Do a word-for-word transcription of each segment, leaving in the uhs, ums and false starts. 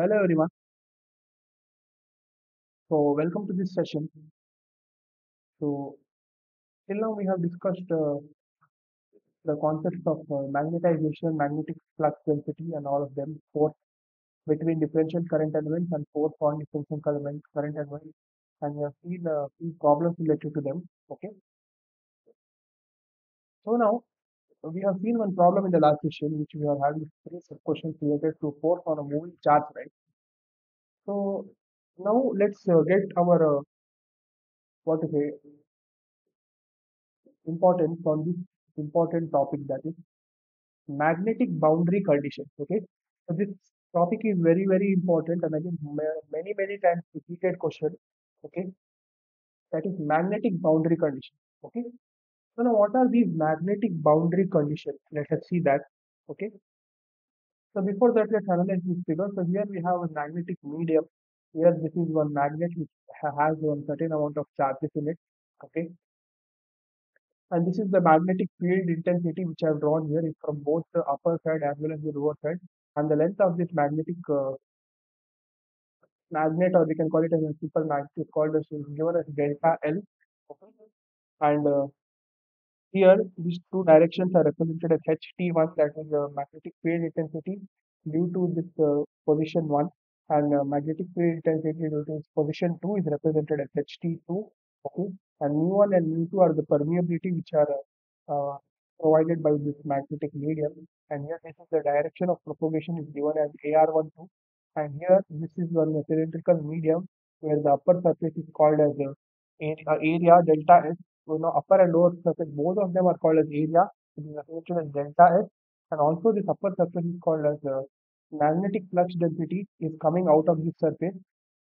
Hello everyone. So welcome to this session. So till now we have discussed uh, the concepts of uh, magnetization, magnetic flux density, and all of them, force between differential current elements and force on differential current current elements, and we have seen uh, few problems related to them. Okay. So now we have seen one problem in the last session, which we have had three questions related to force on a moving charge, right? So now let's uh, get our uh, what to say importance on this important topic, that is magnetic boundary condition. Okay, so this topic is very very important, and again many many times repeated question. Okay, that is magnetic boundary condition. Okay. So now what are these magnetic boundary conditions? Let us see that. Okay. So before that, let's analyze this figure. So here we have a magnetic medium. Here this is one magnet which has one certain amount of charges in it. Okay. And this is the magnetic field intensity which I have drawn here is from both the upper side as well as the lower side. And the length of this magnetic uh, magnet, or we can call it as a super magnet, is called as given as delta L. Okay. And uh, here, these two directions are represented as H T one, that is the uh, magnetic field intensity due to this uh, position one, and uh, magnetic field intensity due to this position two is represented as H T two. Okay, and mu one and mu two are the permeability which are uh, provided by this magnetic medium. And here, this is the direction of propagation is given as A R one two, and here this is one cylindrical medium where the upper surface is called as the uh, area delta S. So now upper and lower surface, both of them are called as area, it is represented as delta S, and also this upper surface is called as uh, magnetic flux density is coming out of this surface,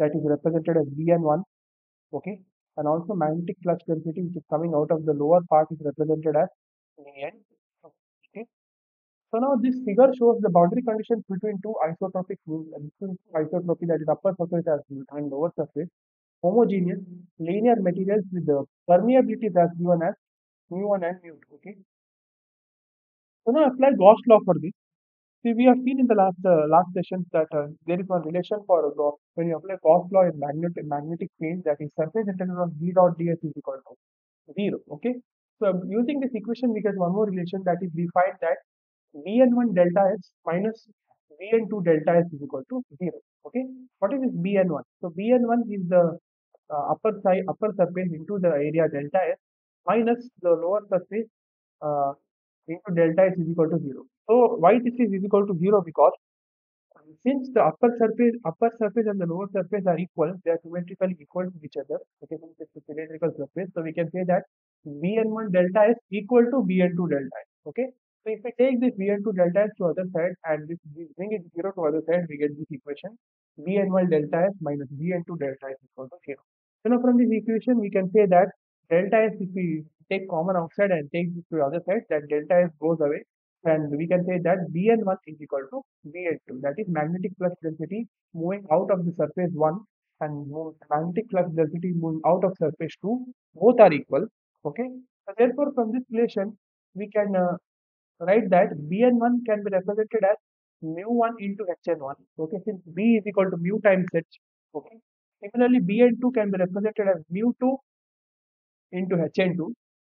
that is represented as B N one, okay, and also magnetic flux density which is coming out of the lower part is represented as B N, okay. So now this figure shows the boundary conditions between two isotropic rules, and between two isotropy, that is upper surface and lower surface. Homogeneous linear materials with the permeability that's given as mu one and mu two. Okay. So now apply Gauss law for this. See, we have seen in the last uh, last sessions that uh, there is one relation for uh, Gauss. When you apply Gauss law in magnetic magnetic field, that is surface integral of B dot ds is equal to zero. Okay. So using this equation, we get one more relation, that is we find that B N one delta S minus B N two delta S is equal to zero. Okay. What is this B N one? So B N one is the Uh, upper side upper surface into the area delta S minus the lower surface uh, into delta S is equal to zero. So why this is equal to zero? Because since the upper surface upper surface and the lower surface are equal, they are symmetrically equal to each other. Okay, since it's a cylindrical surface, so we can say that B N one delta S equal to B N two delta S. Okay, so if we take this B N two delta S to other side and this bring it zero to other side, we get this equation B N one delta S minus B N two delta S equal to zero. So now from this equation we can say that delta S, if we take common outside and take this to the other side, that delta S goes away, and we can say that B N one is equal to B N two, that is magnetic flux density moving out of the surface one and magnetic flux density moving out of surface two, both are equal. Okay, so therefore from this relation we can uh, write that B N one can be represented as mu one into H N one. Okay, since B is equal to mu times H. Okay. Similarly, B N two can be represented as mu two into H N two.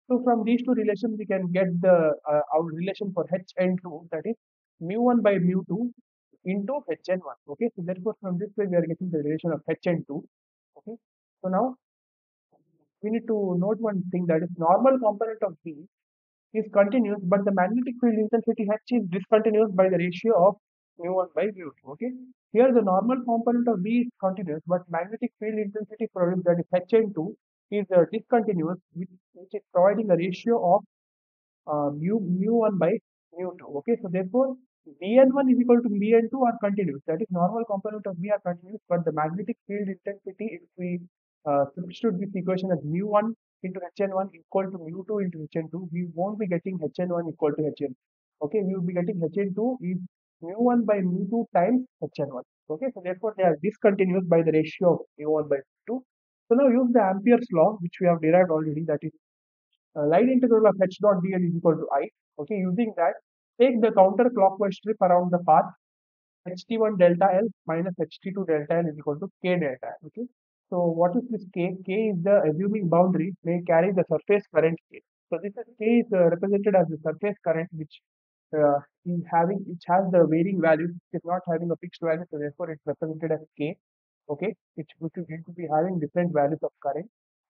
So from these two relations, we can get the uh, our relation for H N two, that is mu one by mu two into H N one. Okay, so therefore from this way we are getting the relation of H N two. Okay, so now we need to note one thing, that is normal component of B is continuous, but the magnetic field intensity H is discontinuous by the ratio of mu one by mu two. Okay. Here the normal component of B is continuous, but magnetic field intensity product, that is H N two, is uh, discontinuous, which, which is providing a ratio of uh, mu, mu one by mu two. Okay, so therefore B N one is equal to B N two are continuous, that is normal component of B are continuous, but the magnetic field intensity, if we uh, substitute this equation as mu one into H N one equal to mu two into H N two, we won't be getting H N one equal to H N two. Okay, we will be getting H N two is mu one by mu two times H N one. Okay, so therefore they are discontinuous by the ratio of mu one by mu two. So now use the Ampere's law, which we have derived already, that is uh, line integral of H dot dl is equal to I. Okay, using that, take the counterclockwise strip around the path H T one delta L minus H T two delta L is equal to K delta L. Okay. So what is this K? K is the assuming boundary may carry the surface current K. So this is K is uh, represented as the surface current which uh, is having which has the varying value. It is not having a fixed value, so therefore it's represented as K. Okay, it could be having different values of current.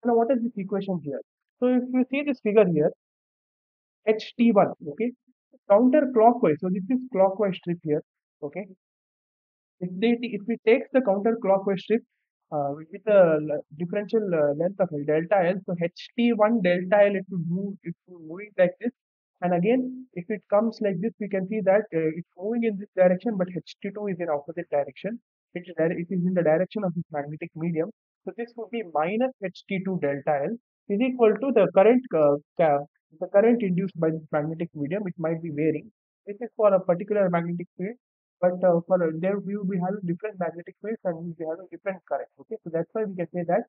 Now what is this equation here? So if you see this figure here, H T one, okay, counterclockwise. So this is clockwise strip here. Okay, if they if we take the counterclockwise strip uh, with the differential uh, length of delta L, so H T one delta L, it would move it would move it like this. And again, if it comes like this, we can see that uh, it's moving in this direction, but H T two is in opposite direction. It is it is in the direction of this magnetic medium. So this would be minus H T two delta L is equal to the current uh, the current induced by this magnetic medium. It might be varying. This is for a particular magnetic field. But uh, for uh, there we will be having different magnetic fields and we will be having different current. Okay, so that's why we can say that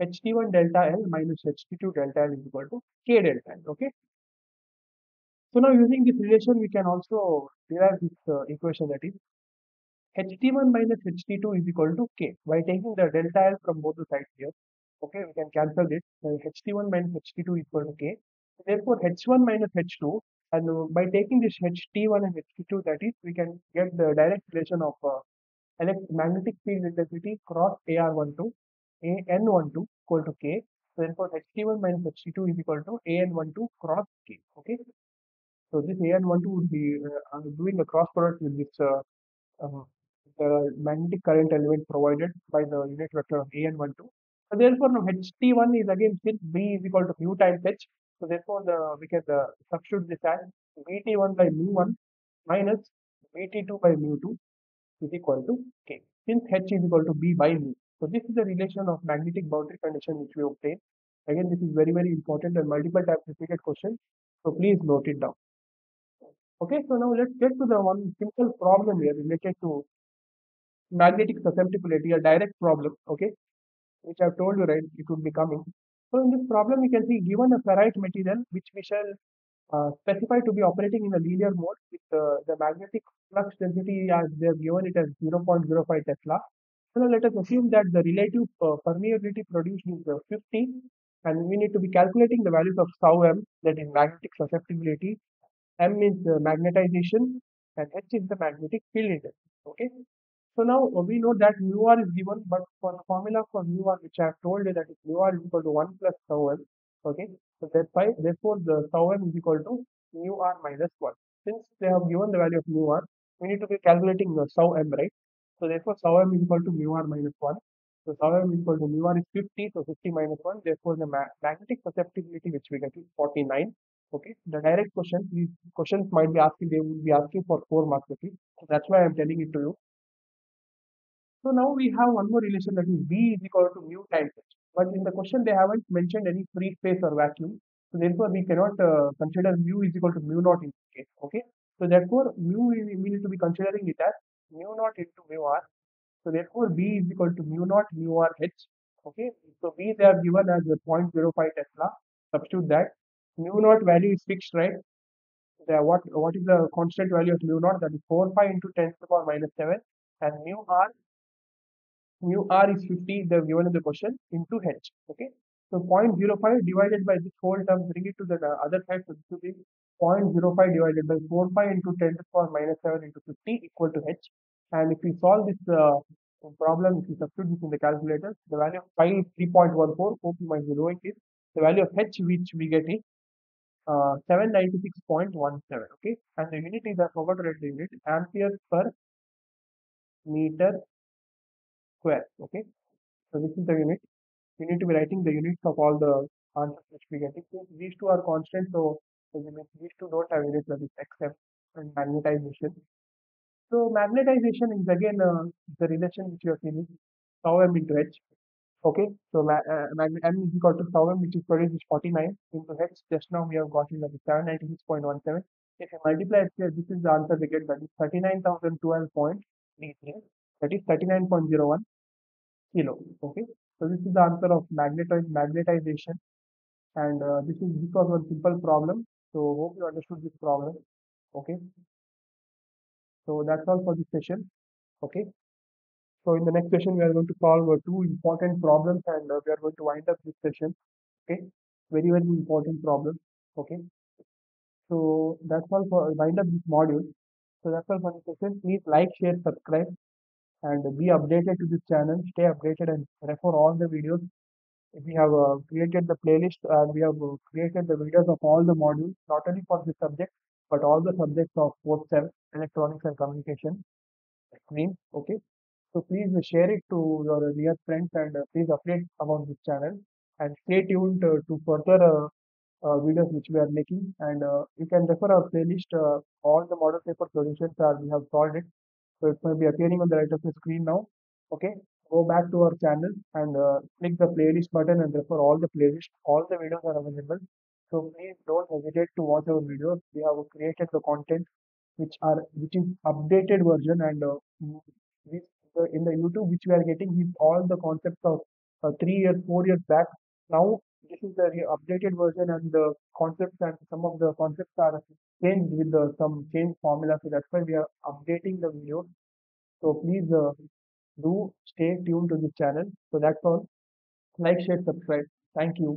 H T one delta L minus H T two delta L is equal to K delta L. Okay. So now using this relation, we can also derive this uh, equation, that is H T one minus H T two is equal to K by taking the delta L from both the sides here. Okay, we can cancel this. So H T one minus H T two is equal to K. So therefore, H one minus H two. And by taking this H T one and H T two, that is, we can get the direct relation of uh, electric magnetic field intensity cross A R one two, A N one two equal to K. So therefore, H T one minus H T two is equal to A N one two cross K. Okay. So this A N one two would be uh, doing a cross product with this uh, uh, the magnetic current element provided by the unit vector of A N one two. So therefore, now H T one is again since B is equal to mu times H. So therefore, the, we can uh, substitute this as B T one by mu one minus B T two by mu two is equal to K, since H is equal to B by mu. So this is the relation of magnetic boundary condition which we obtain. Again, this is very, very important and multiple times repeated question. So please note it down. Okay, so now let's get to the one simple problem here related to magnetic susceptibility, a direct problem, okay, which I have told you, right, it would be coming. So in this problem, you can see given a ferrite material which we shall uh, specify to be operating in a linear mode with uh, the magnetic flux density as they have given it as zero point zero five Tesla. So now let us assume that the relative uh, permeability produced is uh, fifty, and we need to be calculating the values of tau m, that is magnetic susceptibility, m is uh, magnetization, and h is the magnetic field intensity. Okay. So now we know that mu r is given, but for the formula for mu r, which I have told you, that is mu r is equal to one plus tau m. Okay, so that's why therefore the tau m is equal to mu r minus one. Since they have given the value of mu r, we need to be calculating the tau m, right? So therefore tau m is equal to mu r minus one. So tau m is equal to mu r is fifty, so fifty minus one. Therefore the magnetic susceptibility which we get is forty-nine. Okay, the direct question, these questions might be asking, they will be asking for four marks. Okay, so that's why I am telling it to you. So now we have one more relation, that is B is equal to mu times H. But in the question they haven't mentioned any free space or vacuum. So therefore we cannot uh, consider mu is equal to mu naught in this case. Okay. So therefore mu we need to be considering it as mu naught into mu r. So therefore B is equal to mu naught mu r H. Okay. So B they are given as zero point zero five Tesla. Substitute that. Mu naught value is fixed, right? The, what, what is the constant value of mu naught? That is four pi into ten to the power minus seven. And mu r. Mu r is fifty, they have given in the question, into h. Okay, so zero point zero five divided by this whole term, bring it to the other side. So this will be zero point zero five divided by four pi into ten to the power minus seven into fifty equal to h. And if we solve this uh, problem, if we substitute this in the calculator, the value of pi is three point one four, four point zero eight is the value of h, which we get is uh, seven ninety-six point one seven. Okay, and the unit is, I forgot to write the unit, amperes per meter square. Okay, so this is the unit. You need to be writing the units of all the answers which we get. These two are constant, so these two don't have units, that is X M and magnetization. So magnetization is again uh, the relation which you are seeing, tau m into h. Okay, so ma uh, m is equal to tau m, which is produced is forty-nine into h. Just now we have got it, that is seven ninety-six point one seven. If you multiply it here, this is the answer we get, that is thirty-nine thousand twelve point three three. That is thirty-nine point zero one kilo. Okay, so this is the answer of magnetize magnetization, and uh, this is because of a simple problem. So hope you understood this problem. Okay. So that's all for this session. Okay. So in the next session, we are going to solve uh, two important problems, and uh, we are going to wind up this session. Okay. Very, very important problem. Okay. So that's all for uh, wind up this module. So that's all for this session. Please like, share, subscribe, and be updated to this channel. Stay updated and refer all the videos. We have uh, created the playlist, and we have uh, created the videos of all the modules, not only for this subject, but all the subjects of both STEM, electronics and communication stream. Okay. So please share it to your dear friends, and uh, please update about this channel, and stay tuned uh, to further uh, uh, videos which we are making. And uh, you can refer our playlist. Uh, all the model paper solutions are, we have solved it. So it's going to be appearing on the right of the screen now. Okay. Go back to our channel and uh, click the playlist button and refer all the playlist. All the videos are available. So please don't hesitate to watch our videos. We have created the content which are which is updated version, and uh, this, uh, in the YouTube which we are getting is all the concepts of uh, three years, four years back. Now this is the updated version, and the concepts and some of the concepts are changed with the, some change formula. So that's why we are updating the video. So please. Uh, Do stay tuned to this channel. So that's all. Like, share, subscribe. Thank you.